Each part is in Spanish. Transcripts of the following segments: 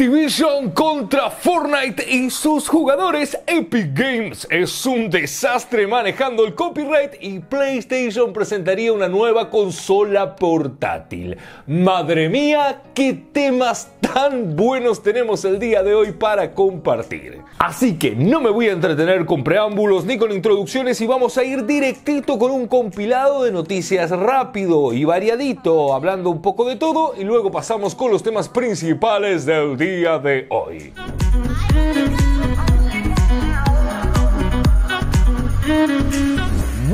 Activision contra Fortnite y sus jugadores. Epic Games es un desastre manejando el copyright y PlayStation presentaría una nueva consola portátil. Madre mía, qué temas tan buenos tenemos el día de hoy para compartir. Así que no me voy a entretener con preámbulos ni con introducciones y vamos a ir directito con un compilado de noticias rápido y variadito, hablando un poco de todo y luego pasamos con los temas principales del día de hoy.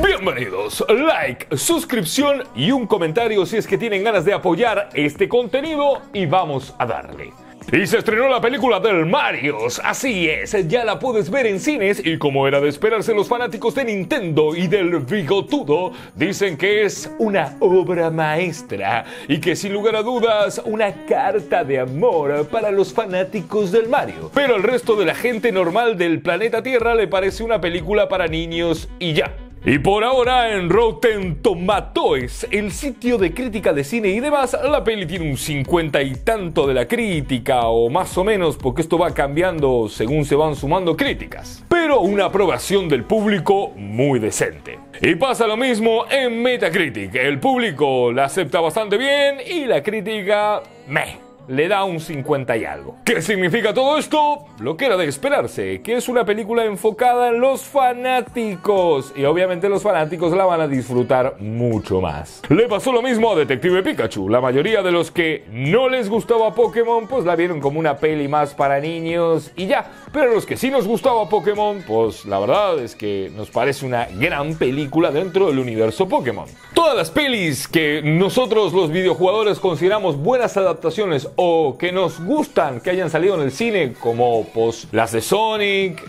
Bienvenidos, like, suscripción y un comentario si es que tienen ganas de apoyar este contenido y vamos a darle. Y se estrenó la película del Mario, así es, ya la puedes ver en cines y como era de esperarse los fanáticos de Nintendo y del bigotudo dicen que es una obra maestra y que sin lugar a dudas una carta de amor para los fanáticos del Mario. Pero al resto de la gente normal del planeta Tierra le parece una película para niños y ya. Y por ahora en Rotten Tomatoes, el sitio de crítica de cine y demás, la peli tiene un 50 y tanto de la crítica, o más o menos, porque esto va cambiando según se van sumando críticas. Pero una aprobación del público muy decente. Y pasa lo mismo en Metacritic, el público la acepta bastante bien y la crítica, meh. Le da un 50 y algo. ¿Qué significa todo esto? Lo que era de esperarse, que es una película enfocada en los fanáticos. Y obviamente los fanáticos la van a disfrutar mucho más. Le pasó lo mismo a Detective Pikachu. La mayoría de los que no les gustaba Pokémon, pues la vieron como una peli más para niños y ya. Pero a los que sí nos gustaba Pokémon, pues la verdad es que nos parece una gran película dentro del universo Pokémon. Todas las pelis que nosotros los videojugadores consideramos buenas adaptaciones o que nos gustan que hayan salido en el cine, como pues, las de Sonic,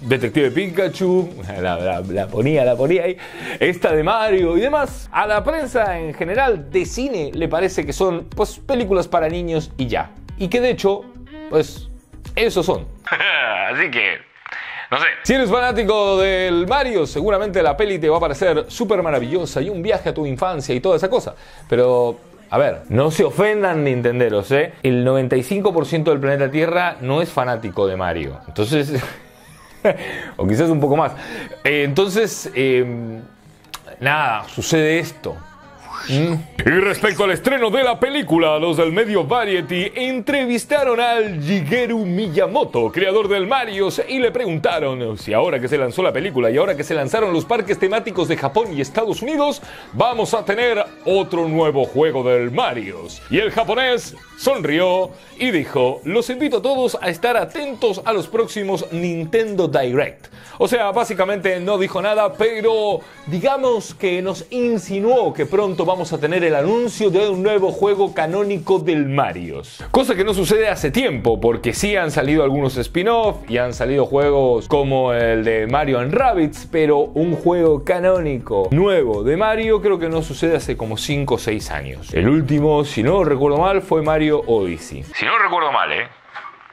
Detective Pikachu, la ponía ahí, esta de Mario y demás, a la prensa en general de cine le parece que son pues películas para niños y ya. Y que de hecho, pues, esos son. Así que... no sé. Si eres fanático del Mario, seguramente la peli te va a parecer súper maravillosa y un viaje a tu infancia y toda esa cosa. Pero, a ver, no se ofendan nintenderos, ¿eh? El 95% del planeta Tierra no es fanático de Mario. Entonces, o quizás un poco más. Nada, sucede esto. Y respecto al estreno de la película, los del medio Variety entrevistaron al Shigeru Miyamoto, creador del Mario, y le preguntaron si ahora que se lanzó la película y ahora que se lanzaron los parques temáticos de Japón y Estados Unidos, vamos a tener otro nuevo juego del Mario. Y el japonés sonrió y dijo: los invito a todos a estar atentos a los próximos Nintendo Direct. O sea, básicamente no dijo nada, pero digamos que nos insinuó que pronto vamos a tener el anuncio de un nuevo juego canónico del Mario. Cosa que no sucede hace tiempo, porque sí han salido algunos spin-off y han salido juegos como el de Mario & Rabbids, pero un juego canónico nuevo de Mario creo que no sucede hace como 5 o 6 años. El último, si no recuerdo mal, fue Mario Odyssey. Si no recuerdo mal,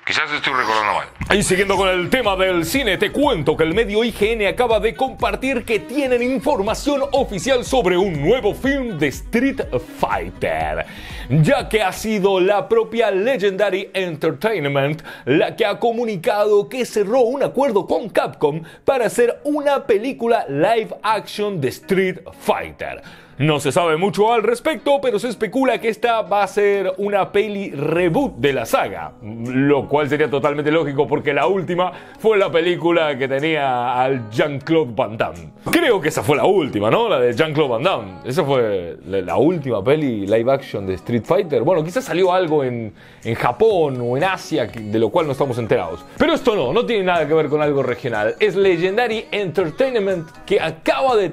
quizás estoy recordando mal. Y siguiendo con el tema del cine, te cuento que el medio IGN acaba de compartir que tienen información oficial sobre un nuevo film de Street Fighter, ya que ha sido la propia Legendary Entertainment la que ha comunicado que cerró un acuerdo con Capcom para hacer una película live action de Street Fighter. No se sabe mucho al respecto, pero se especula que esta va a ser una peli reboot de la saga, lo cual sería totalmente lógico porque la última fue la película que tenía al Jean-Claude Van Damme. Creo que esa fue la última, ¿no? La de Jean-Claude Van Damme. Esa fue la última peli live action de Street Fighter. Bueno, quizás salió algo en Japón o en Asia, de lo cual no estamos enterados. Pero esto no tiene nada que ver con algo regional. Es Legendary Entertainment que acaba de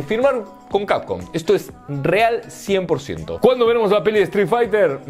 firmar con Capcom. Esto es real 100%. ¿Cuándo veremos la peli de Street Fighter?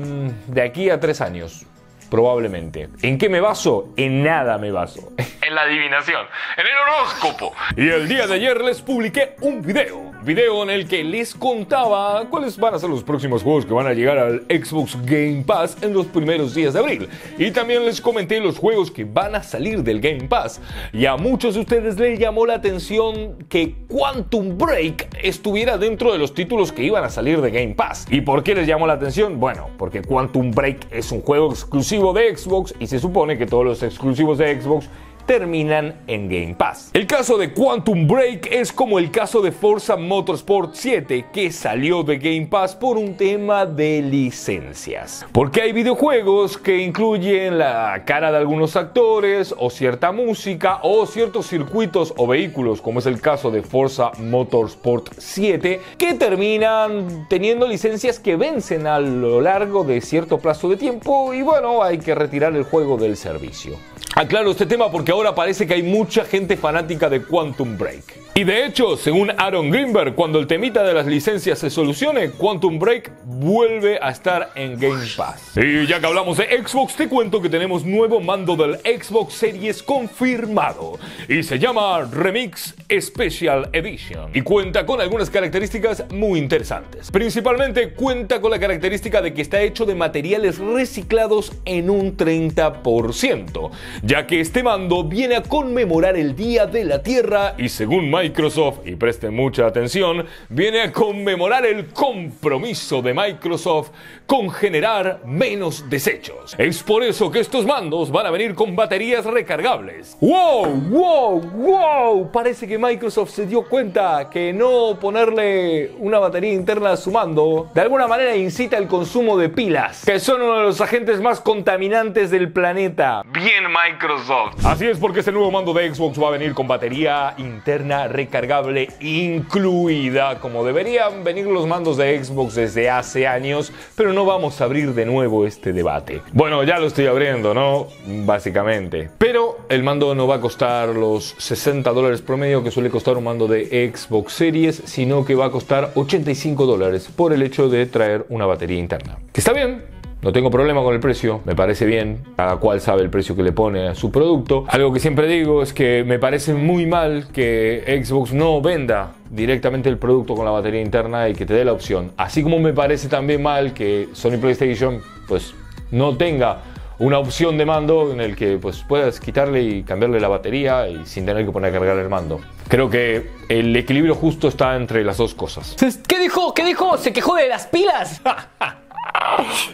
De aquí a 3 años, probablemente. ¿En qué me baso? En nada me baso. en la adivinación, en el horóscopo. Y el día de ayer les publiqué un video en el que les contaba cuáles van a ser los próximos juegos que van a llegar al Xbox Game Pass en los primeros días de abril. Y también les comenté los juegos que van a salir del Game Pass. Y a muchos de ustedes les llamó la atención que Quantum Break estuviera dentro de los títulos que iban a salir de Game Pass. ¿Y por qué les llamó la atención? Bueno, porque Quantum Break es un juego exclusivo de Xbox y se supone que todos los exclusivos de Xbox terminan en Game Pass. El caso de Quantum Break es como el caso de Forza Motorsport 7, que salió de Game Pass por un tema de licencias. Porque hay videojuegos que incluyen la cara de algunos actores, o cierta música, o ciertos circuitos o vehículos, como es el caso de Forza Motorsport 7, que terminan teniendo licencias que vencen a lo largo de cierto plazo de tiempo y bueno, hay que retirar el juego del servicio. Aclaro este tema porque ahora parece que hay mucha gente fanática de Quantum Break. Y de hecho, según Aaron Greenberg, cuando el temita de las licencias se solucione, Quantum Break vuelve a estar en Game Pass. Y ya que hablamos de Xbox, te cuento que tenemos nuevo mando del Xbox Series confirmado. Y se llama Remix Special Edition. Y cuenta con algunas características muy interesantes. Principalmente cuenta con la característica de que está hecho de materiales reciclados en un 30%. Ya que este mando viene a conmemorar el Día de la Tierra y según Microsoft, y presten mucha atención, viene a conmemorar el compromiso de Microsoft con generar menos desechos. Es por eso que estos mandos van a venir con baterías recargables. ¡Wow! ¡Wow! ¡Wow! Parece que Microsoft se dio cuenta que no ponerle una batería interna a su mando de alguna manera incita el consumo de pilas, que son uno de los agentes más contaminantes del planeta. ¡Bien, Microsoft! Así es, porque este nuevo mando de Xbox va a venir con batería interna recargable incluida, como deberían venir los mandos de Xbox desde hace años, pero no vamos a abrir de nuevo este debate. Bueno, ya lo estoy abriendo, ¿no? Básicamente. Pero el mando no va a costar los $60 promedio que suele costar un mando de Xbox Series, sino que va a costar $85 por el hecho de traer una batería interna. ¿Que está bien? No tengo problema con el precio, me parece bien, cada cual sabe el precio que le pone a su producto. Algo que siempre digo es que me parece muy mal que Xbox no venda directamente el producto con la batería interna y que te dé la opción. Así como me parece también mal que Sony PlayStation pues no tenga una opción de mando en el que pues puedas quitarle y cambiarle la batería y sin tener que poner a cargar el mando. Creo que el equilibrio justo está entre las dos cosas. ¿Qué dijo? ¿Qué dijo? ¿Se quejó de las pilas?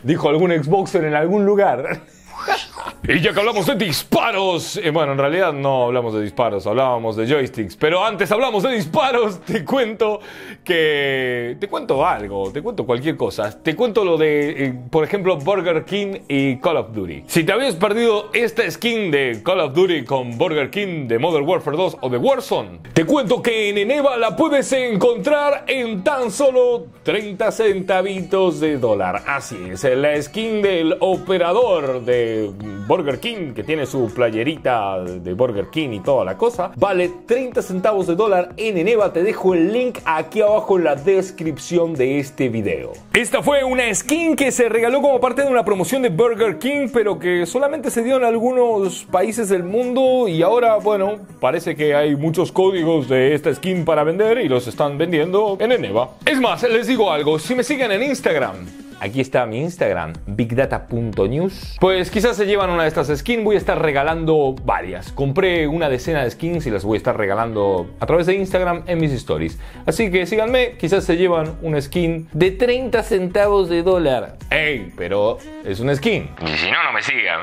Dijo algún Xboxer en algún lugar. Y ya que hablamos de disparos, bueno, en realidad no hablamos de disparos, hablábamos de joysticks, pero antes hablamos de disparos. Te cuento cualquier cosa. Te cuento lo de, por ejemplo, Burger King y Call of Duty. Si te habías perdido esta skin de Call of Duty con Burger King, de Modern Warfare 2 o de Warzone, te cuento que en Eneba la puedes encontrar en tan solo 30 centavitos de dólar. Así es, la skin del operador de Burger King, que tiene su playerita de Burger King y toda la cosa, vale 30 centavos de dólar en Eneba. Te dejo el link aquí abajo en la descripción de este video. Esta fue una skin que se regaló como parte de una promoción de Burger King, pero que solamente se dio en algunos países del mundo y ahora, bueno, parece que hay muchos códigos de esta skin para vender y los están vendiendo en Eneba. Es más, les digo algo, si me siguen en Instagram, aquí está mi Instagram, bigdata.news. Pues quizás se llevan una de estas skins. Voy a estar regalando varias. Compré una decena de skins y las voy a estar regalando a través de Instagram en mis stories. Así que síganme, quizás se llevan una skin de 30 centavos de dólar. ¡Ey! Pero es una skin. Y si no, no me sigan.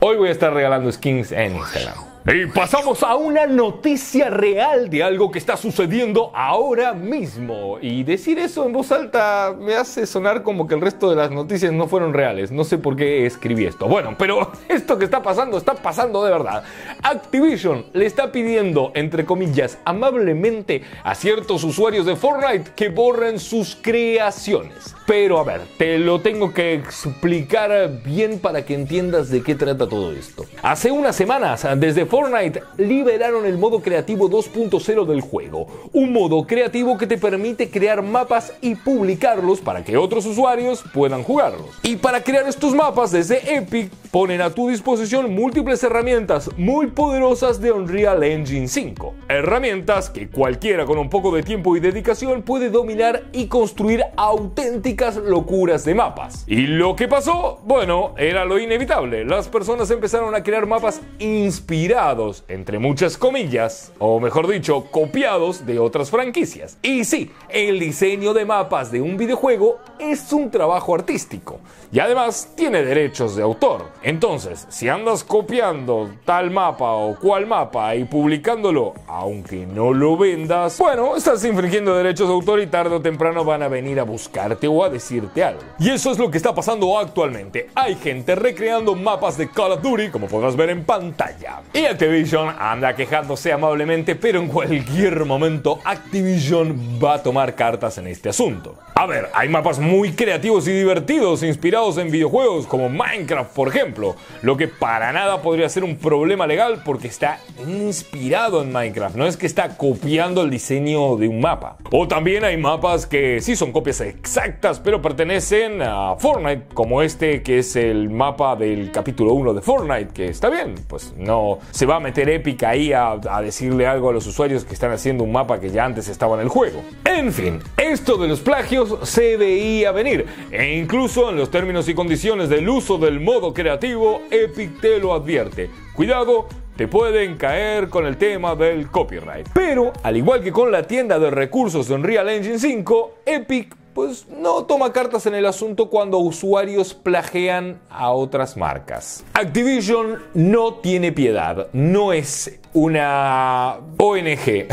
Hoy voy a estar regalando skins en Instagram. Y pasamos a una noticia real de algo que está sucediendo ahora mismo. Y decir eso en voz alta me hace sonar como que el resto de las noticias no fueron reales. No sé por qué escribí esto. Bueno, pero esto que está pasando de verdad. Activision le está pidiendo, entre comillas, amablemente a ciertos usuarios de Fortnite que borren sus creaciones. Pero a ver, te lo tengo que explicar bien para que entiendas de qué trata todo esto. Hace unas semanas, desde Fortnite, liberaron el modo creativo 2.0 del juego. Un modo creativo que te permite crear mapas y publicarlos para que otros usuarios puedan jugarlos. Y para crear estos mapas desde Epic, ponen a tu disposición múltiples herramientas muy poderosas de Unreal Engine 5. Herramientas que cualquiera con un poco de tiempo y dedicación puede dominar y construir auténticas locuras de mapas. ¿Y lo que pasó? Bueno, era lo inevitable. Las personas empezaron a crear mapas inspirados, entre muchas comillas, o mejor dicho, copiados de otras franquicias. Y sí, el diseño de mapas de un videojuego es un trabajo artístico y además tiene derechos de autor. Entonces, si andas copiando tal mapa o cual mapa y publicándolo, aunque no lo vendas, bueno, estás infringiendo derechos de autor y tarde o temprano van a venir a buscarte o a decirte algo. Y eso es lo que está pasando actualmente. Hay gente recreando mapas de Call of Duty, como podrás ver en pantalla. Y Activision anda quejándose amablemente, pero en cualquier momento Activision va a tomar cartas en este asunto. A ver, hay mapas muy creativos y divertidos inspirados en videojuegos como Minecraft, por ejemplo, lo que para nada podría ser un problema legal porque está inspirado en Minecraft, no es que está copiando el diseño de un mapa. O también hay mapas que sí son copias exactas, pero pertenecen a Fortnite, como este que es el mapa del capítulo 1 de Fortnite, que está bien, pues no se va a meter Epic ahí a decirle algo a los usuarios que están haciendo un mapa que ya antes estaba en el juego. En fin, esto de los plagios se veía venir, e incluso en los términos y condiciones del uso del modo creativo, Epic te lo advierte. Cuidado, te pueden caer con el tema del copyright. Pero, al igual que con la tienda de recursos de Unreal Engine 5, Epic pues no toma cartas en el asunto cuando usuarios plagian a otras marcas. Activision no tiene piedad, no es una ONG.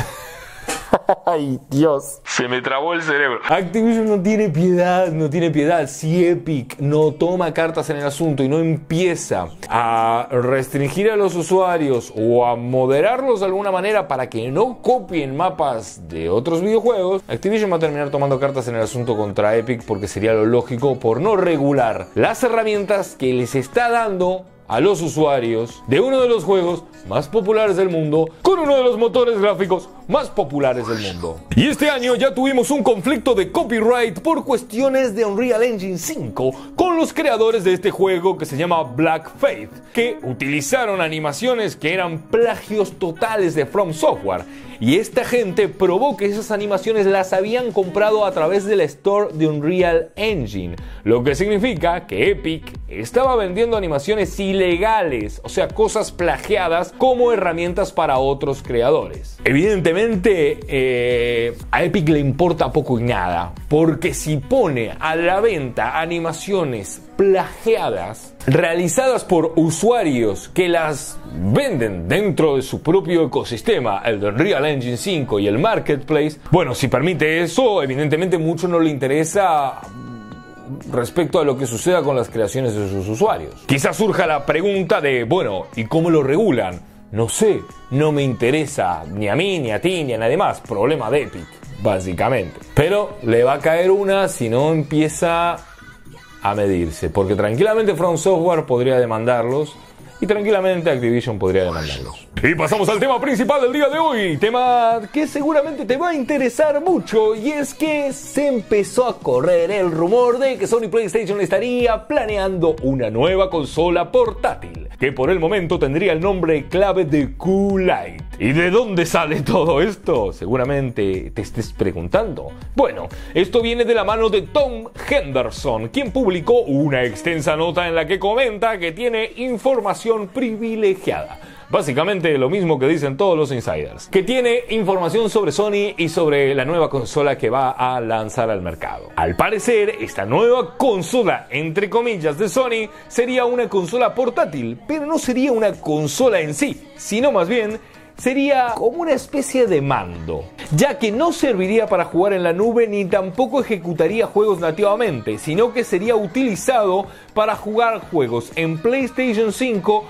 ¡Ay, Dios! Se me trabó el cerebro. Activision no tiene piedad, no tiene piedad. Si Epic no toma cartas en el asunto y no empieza a restringir a los usuarios o a moderarlos de alguna manera para que no copien mapas de otros videojuegos, Activision va a terminar tomando cartas en el asunto contra Epic porque sería lo lógico por no regular las herramientas que les está dando a los usuarios de uno de los juegos más populares del mundo, con uno de los motores gráficos más populares del mundo. Y este año ya tuvimos un conflicto de copyright por cuestiones de Unreal Engine 5 con los creadores de este juego que se llama Black Faith, que utilizaron animaciones que eran plagios totales de From Software. Y esta gente probó que esas animaciones las habían comprado a través de la Store de Unreal Engine, lo que significa que Epic estaba vendiendo animaciones ilegales, o sea, cosas plagiadas como herramientas para otros creadores. Evidentemente, a Epic le importa poco y nada, porque si pone a la venta animaciones plagiadas, realizadas por usuarios que las venden dentro de su propio ecosistema, el de Unreal Engine 5 y el Marketplace, bueno, si permite eso, evidentemente mucho no le interesa respecto a lo que suceda con las creaciones de sus usuarios. Quizás surja la pregunta de, bueno, ¿y cómo lo regulan? No sé, no me interesa ni a mí, ni a ti, ni a nadie más. Problema de Epic, básicamente. Pero le va a caer una si no empieza a medirse, porque tranquilamente From Software podría demandarlos y tranquilamente Activision podría demandarlos. Y pasamos al tema principal del día de hoy, tema que seguramente te va a interesar mucho, y es que se empezó a correr el rumor de que Sony PlayStation estaría planeando una nueva consola portátil, que por el momento tendría el nombre clave de Q-Light. ¿Y de dónde sale todo esto? Seguramente te estés preguntando. Bueno, esto viene de la mano de Tom Henderson, quien publicó una extensa nota en la que comenta que tiene información privilegiada. Básicamente lo mismo que dicen todos los insiders, que tiene información sobre Sony y sobre la nueva consola que va a lanzar al mercado. Al parecer, esta nueva consola, entre comillas, de Sony sería una consola portátil, pero no sería una consola en sí, sino más bien sería como una especie de mando, ya que no serviría para jugar en la nube ni tampoco ejecutaría juegos nativamente, sino que sería utilizado para jugar juegos en PlayStation 5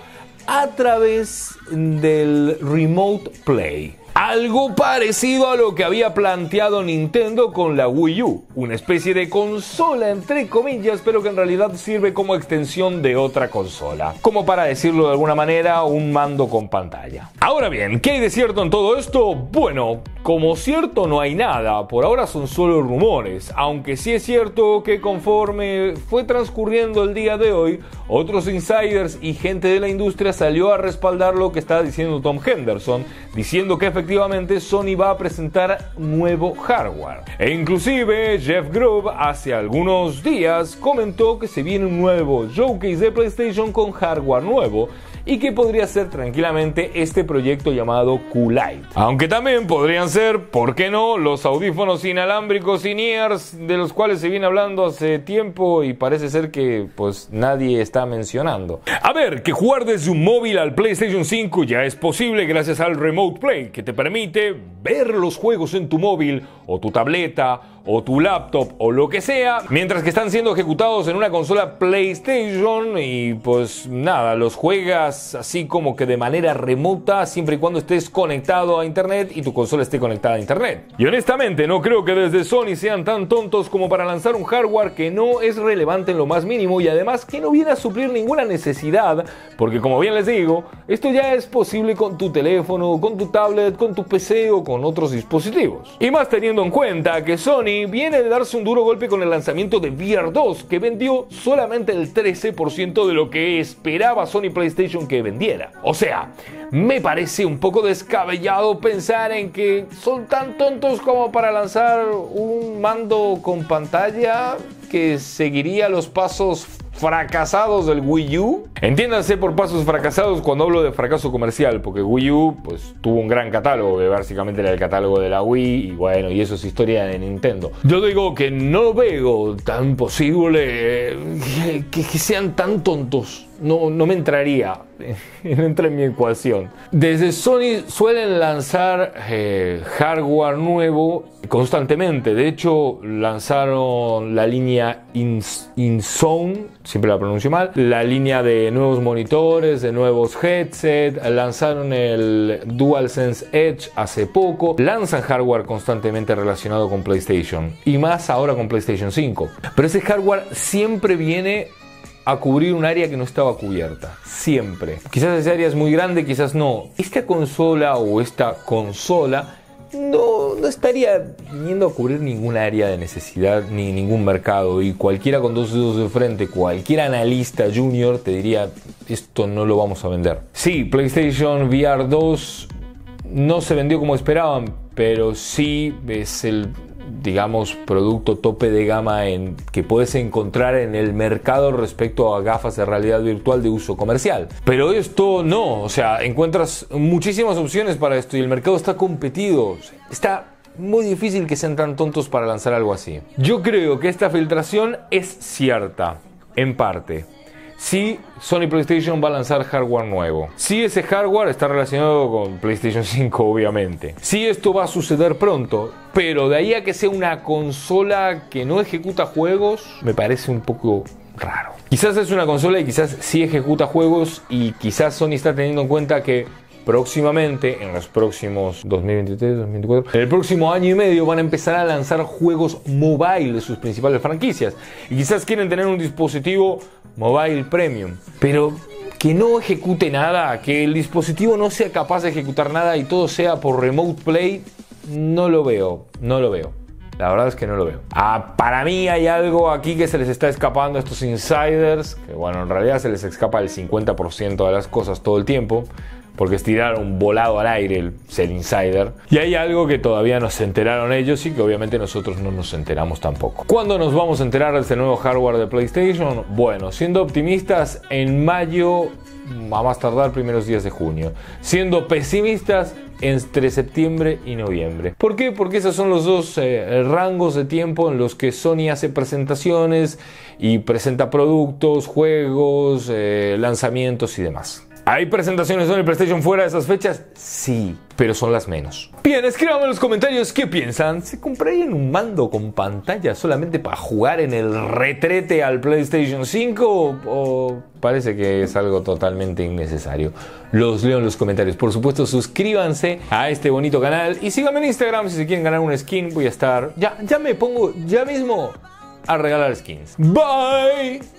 a través del Remote Play. Algo parecido a lo que había planteado Nintendo con la Wii U, una especie de consola entre comillas, pero que en realidad sirve como extensión de otra consola, como para decirlo de alguna manera, un mando con pantalla. Ahora bien, ¿qué hay de cierto en todo esto? Bueno, Como cierto no hay nada, por ahora son solo rumores, aunque sí es cierto que conforme fue transcurriendo el día de hoy, otros insiders y gente de la industria salió a respaldar lo que está diciendo Tom Henderson, diciendo que efectivamente Sony va a presentar nuevo hardware. E inclusive Jeff Grubb hace algunos días comentó que se viene un nuevo showcase de PlayStation con hardware nuevo, y que podría ser tranquilamente este proyecto llamado Q-Light. Aunque también podrían ser, ¿por qué no?, los audífonos inalámbricos in-ears, de los cuales se viene hablando hace tiempo y parece ser que pues nadie está mencionando. A ver, que jugar desde un móvil al PlayStation 5 ya es posible gracias al Remote Play, que te permite ver los juegos en tu móvil o tu tableta o tu laptop o lo que sea, mientras que están siendo ejecutados en una consola PlayStation y pues nada, los juegas así como que de manera remota siempre y cuando estés conectado a internet y tu consola esté conectada a internet. Y honestamente no creo que desde Sony sean tan tontos como para lanzar un hardware que no es relevante en lo más mínimo y además que no viene a suplir ninguna necesidad, porque como bien les digo, esto ya es posible con tu teléfono, con tu tablet, con tu PC o con otros dispositivos. Y más teniendo en cuenta que Sony viene de darse un duro golpe con el lanzamiento de VR2, que vendió solamente el 13% de lo que esperaba Sony PlayStation que vendiera. O sea, me parece un poco descabellado pensar en que son tan tontos como para lanzar un mando con pantalla que seguiría los pasos fracasados del Wii U. Entiéndanse por pasos fracasados cuando hablo de fracaso comercial, porque Wii U pues tuvo un gran catálogo, que básicamente era el catálogo de la Wii, y bueno, y eso es historia de Nintendo. Yo digo que no veo tan posible que sean tan tontos. No me entraría, no entra en mi ecuación. Desde Sony suelen lanzar hardware nuevo constantemente. De hecho, lanzaron la línea InZone, siempre la pronuncio mal, la línea de nuevos monitores, de nuevos headsets, lanzaron el DualSense Edge hace poco. Lanzan hardware constantemente relacionado con PlayStation, y más ahora con PlayStation 5. Pero ese hardware siempre viene a cubrir un área que no estaba cubierta, siempre. Quizás esa área es muy grande, quizás no. Esta consola no estaría viniendo a cubrir ningún área de necesidad ni ningún mercado, y cualquiera con dos dedos de frente, cualquier analista junior te diría, esto no lo vamos a vender. Sí, PlayStation VR 2 no se vendió como esperaban, pero sí es el, digamos, producto tope de gama que puedes encontrar en el mercado respecto a gafas de realidad virtual de uso comercial. Pero esto no, o sea, encuentras muchísimas opciones para esto y el mercado está competido. Está muy difícil que sean tan tontos para lanzar algo así. Yo creo que esta filtración es cierta, en parte. Sí, Sony PlayStation va a lanzar hardware nuevo. Sí, ese hardware está relacionado con PlayStation 5, obviamente. Sí, esto va a suceder pronto, pero de ahí a que sea una consola que no ejecuta juegos, me parece un poco raro. Quizás es una consola y quizás sí ejecuta juegos, y quizás Sony está teniendo en cuenta que próximamente, en los próximos 2023, 2024, en el próximo año y medio van a empezar a lanzar juegos mobile de sus principales franquicias. Y quizás quieren tener un dispositivo mobile premium, pero que no ejecute nada, que el dispositivo no sea capaz de ejecutar nada y todo sea por Remote Play, no lo veo. La verdad es que no lo veo. Para mí hay algo aquí que se les está escapando a estos insiders, que bueno, en realidad se les escapa el 50% de las cosas todo el tiempo, porque es tirar un volado al aire el insider. Y hay algo que todavía no se enteraron ellos y que obviamente nosotros no nos enteramos tampoco. ¿Cuándo nos vamos a enterar de este nuevo hardware de PlayStation? Bueno, siendo optimistas, en mayo, a más tardar primeros días de junio. Siendo pesimistas, entre septiembre y noviembre. ¿Por qué? Porque esos son los dos rangos de tiempo en los que Sony hace presentaciones y presenta productos, juegos, lanzamientos y demás. ¿Hay presentaciones de Sony PlayStation fuera de esas fechas? Sí, pero son las menos. Bien, escríbanme en los comentarios qué piensan. ¿Se comprarían un mando con pantalla solamente para jugar en el retrete al PlayStation 5? ¿O parece que es algo totalmente innecesario? Los leo en los comentarios. Por supuesto, suscríbanse a este bonito canal y síganme en Instagram si se quieren ganar un skin. Voy a estar... Ya me pongo ya mismo a regalar skins. Bye.